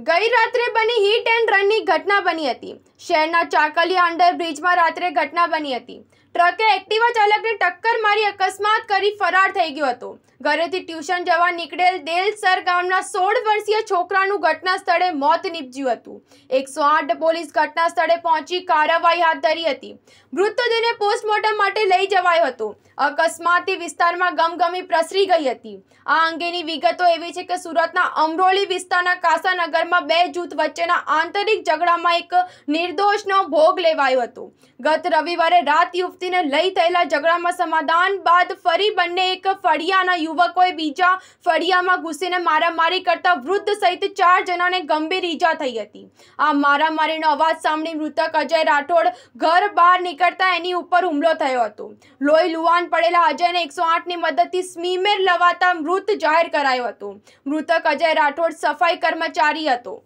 ગઈ રાત્રે બની હિટ એન્ડ રનની ઘટના બની હતી। શહેરના ચાકલિયા અંડરબ્રિજમાં રાત્રે ઘટના બની હતી। ટ્રકે એક્ટિવા ચાલકને ટક્કર મારી અકસ્માત કરી ફરાર થઈ ગયો હતો। ઘરેથી ટ્યુશન જવા નીકળેલ દેલસર ગામના 16 વર્ષીય છોકરાનું ઘટના સ્થળે મોત નીપજ્યું હતું। 108 પોલીસ ઘટના સ્થળે પહોંચી કાર્યવાહી હાથ ધરી હતી। મૃતદેહને પોસ્ટમોર્ટમ માટે લઈ જવાયો હતો। અકસ્માતી વિસ્તારમાં ગમગમી પ્રસરી ગઈ હતી। આ અંગેની વિગતો એવી છે કે સુરતના અમરોલી વિસ્તારના કાસાનગર गंभीर ईजा थई हती। आ मारामारीनो अवाज सांभळी मृतक अजय राठौड़ घर बहार निकळता एनी उपर हुमलो थयो हतो। लोही लुहान पड़ेला अजय ने 108 नी मददथी स्मीमेर लवाता मृत जाहिर करायो हतो। मृतक अजय राठौड़ सफाई कर्मचारी હતો।